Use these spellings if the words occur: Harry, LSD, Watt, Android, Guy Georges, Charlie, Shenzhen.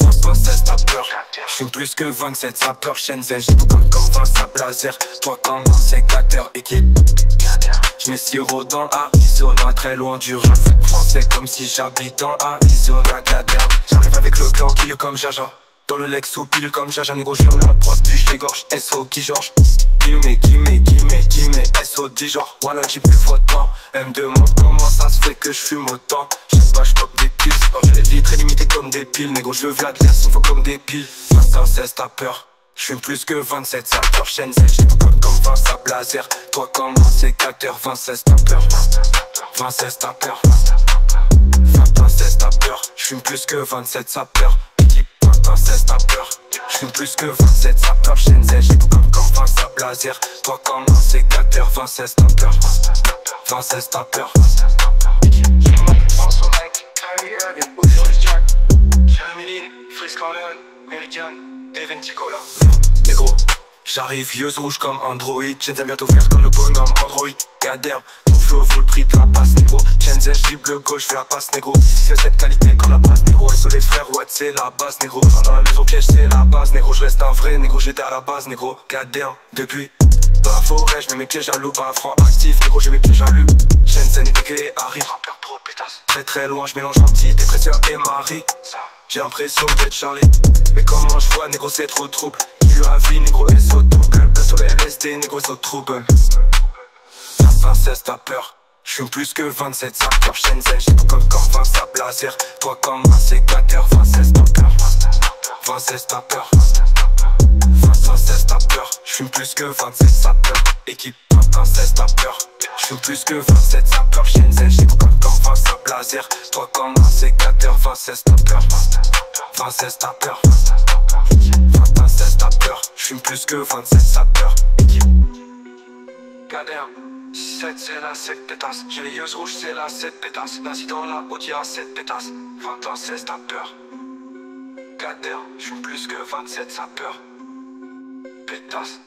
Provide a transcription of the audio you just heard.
Mon possesse ta peur, j'suis plus que 27 sapeurs. Shenzhen, j'ai tout comme quand 20 sap laser. Toi comme un sécateur, équipe. J'mets sirop dans l'Arizona, très loin du rap français, comme si j'habite dans l'Arizona, cadère. J'arrive avec le clan qui est comme Jaja. Dans le Lex ou pile comme Jaja, négro, j'suis la prod, puis j'égorge. SO qui George. Guillemets, SO dit genre. Voilà, j'ai plus faute temps. Elle me demande comment ça se fait que j'fume autant. J'sais pas, j'pop des piles. J'ai les vies très limitées comme des piles. Négro, j'veux Vlad, l'air s'en faut comme des piles. 25, 16, t'as peur. J'fume plus que 27 sapeurs. Shenzhen, j'ai tout comme 20 sap laser. Toi comme un sécateur. 26, t'as peur. 26, t'as peur. 26, t'as peur. J'fume plus que 27 sapeurs. 26, t'as peur. J'fume plus que 27 sapeurs. Shenzhen, j'ai tout comme 20 sap laser. Toi comme un sécateur. 26, t'as peur. 26, t'as peur. Négro, j'arrive, yeux rouges comme Android. Shenzhen bientôt faire comme le bonhomme Android. Gadère, mon flow vaut le prix de la passe, négro. Shenzhen, dribble gauche, fais la passe, négro. C'est cette qualité comme la passe, négro. SO les frères, Watt, c'est la base, négro. Dans la maison piège, c'est la base, négro. Je reste un vrai, négro, j'étais à la base, négro. Gadère, depuis dans la forêt, je mets mes pieds jaloux. Pas un franc actif, négro, j'ai mes pieds jaloux. Shenzhen et DK, Harry. Très très loin, je mélange anti, dépresseur et Marie. J'ai l'impression d'être Charlie. Mais comment je vois, négro, c'est trop trouble. Tu as vu, négro, SO double. Place au LSD, négro, SO trouble. 26, t'as peur. J'fume plus que 27 sapeurs. Shenzhen, j'ai tout comme quand 20 sap laser. Toi comme un sécateur. 26, t'as peur. 26, t'as peur. 26, t'as peur. J'fume plus que 27 sapeurs. Équipe 26, t'as peur. J'fume plus que 27 sapeurs. Shenzhen, j'ai tout comme quand 20 sap laser. Toi comme un sécateur. 26, t'as peur. 26, t'as peur. 26, t'as peur. J'fume plus que 27 sapeurs. Équipe Galère. 7 c'est la 7 pétasse. J'ai les yeux rouges, c'est la 7 pétasse. Nazi dans la peau, y'a 7 pétasse. 20 ans, 16 t'as peur. Galère. J'fume plus que 27 sapeurs. Pétasse.